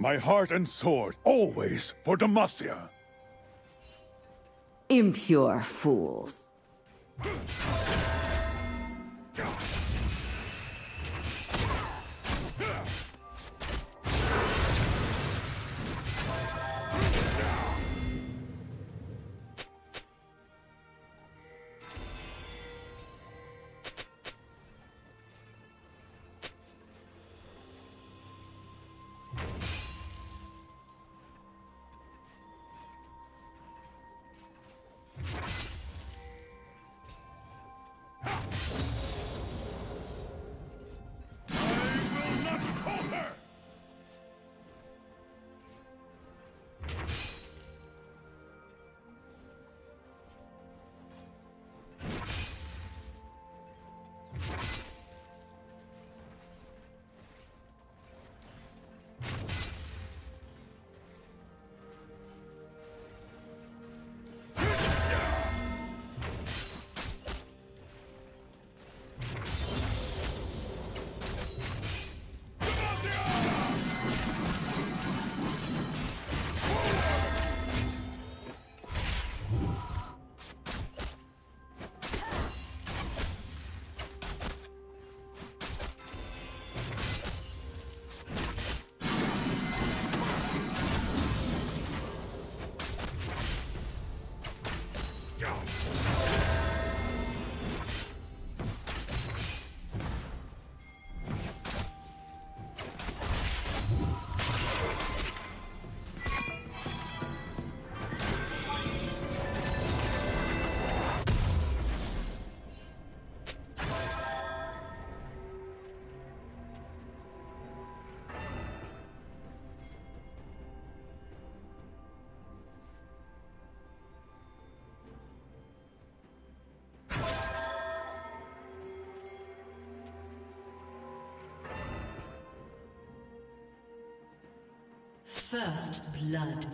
My heart and sword, always for Demacia. Impure fools. First blood.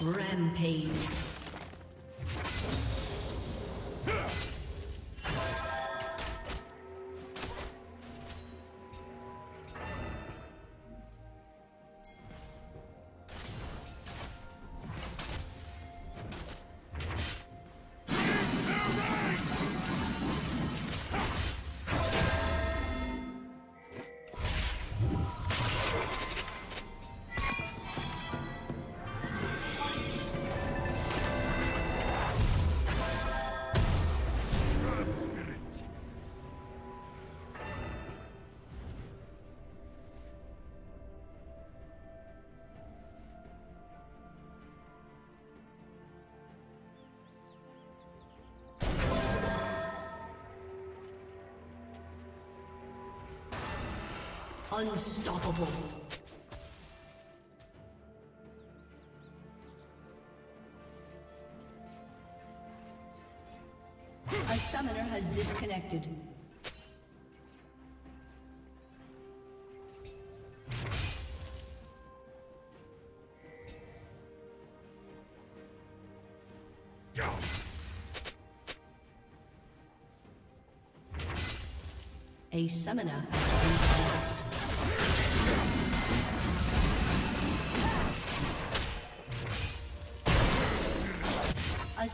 Rampage. Unstoppable. A summoner has disconnected. A summoner has been called.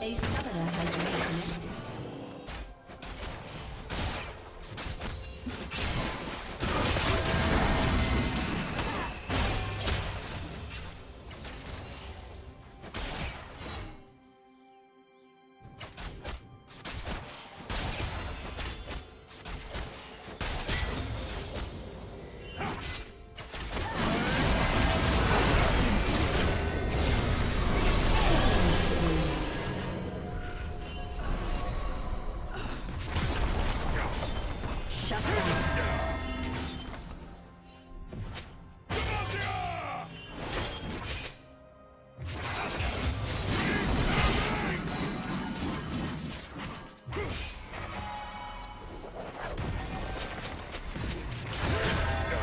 A summoner has disconnected. Blue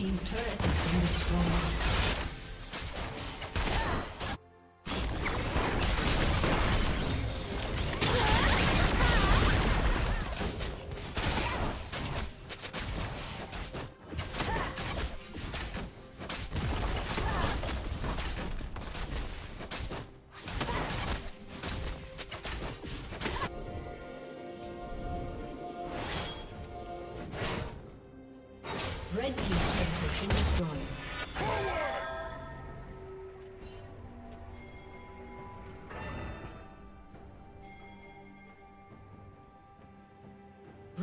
team's turret has been destroyed.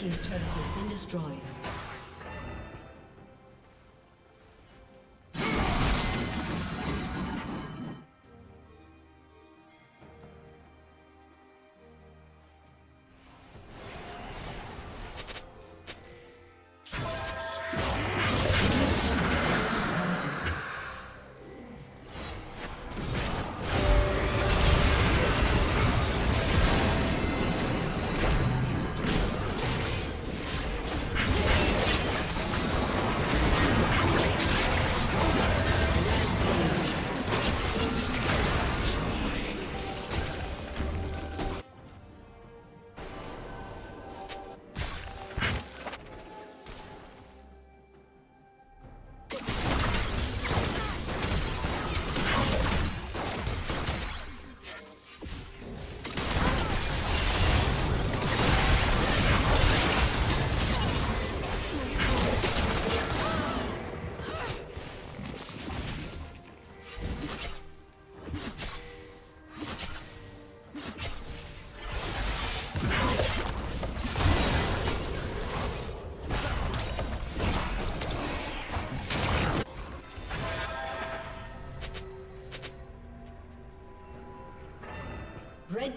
His turret has been destroyed. Red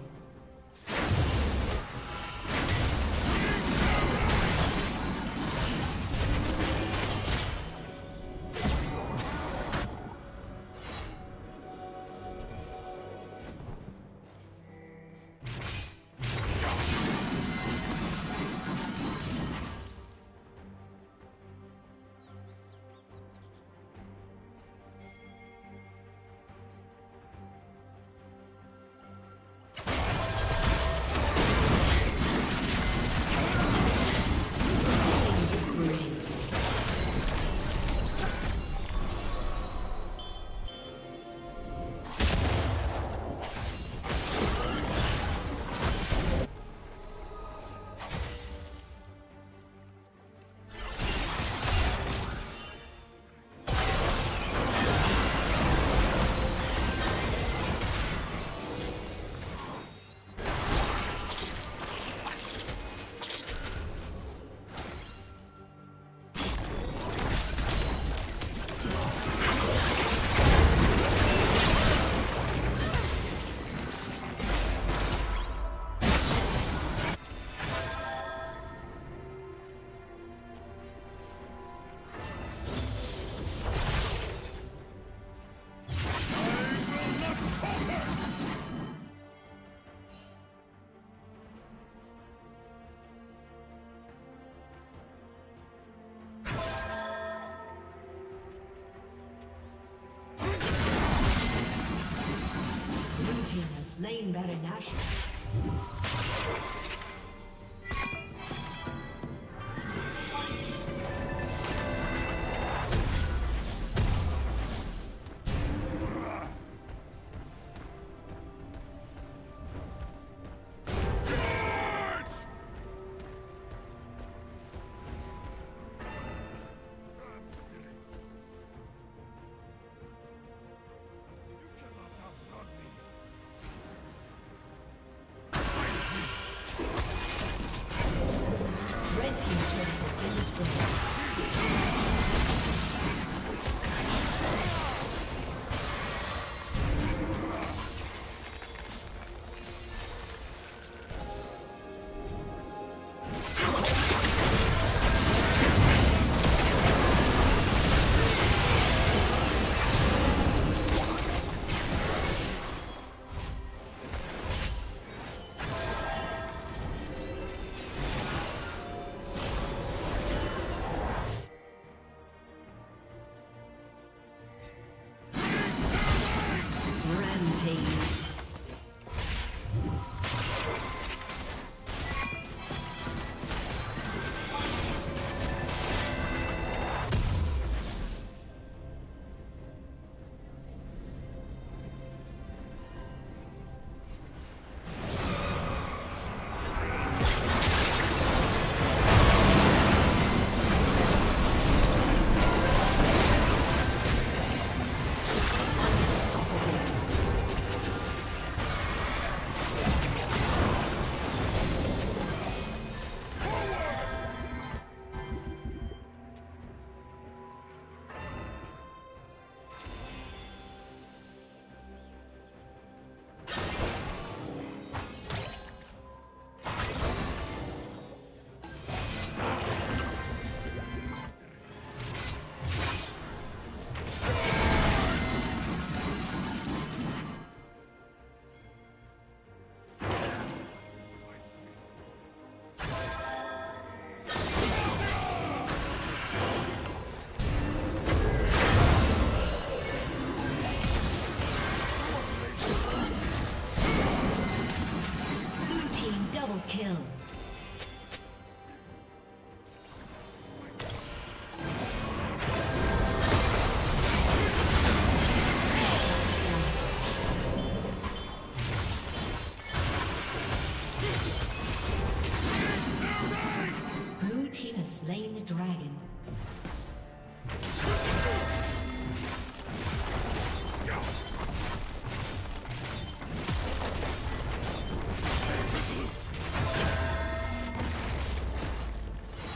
slain Baron Nashor.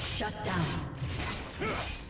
Shut down.